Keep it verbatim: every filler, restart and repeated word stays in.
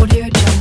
Audio Jungle.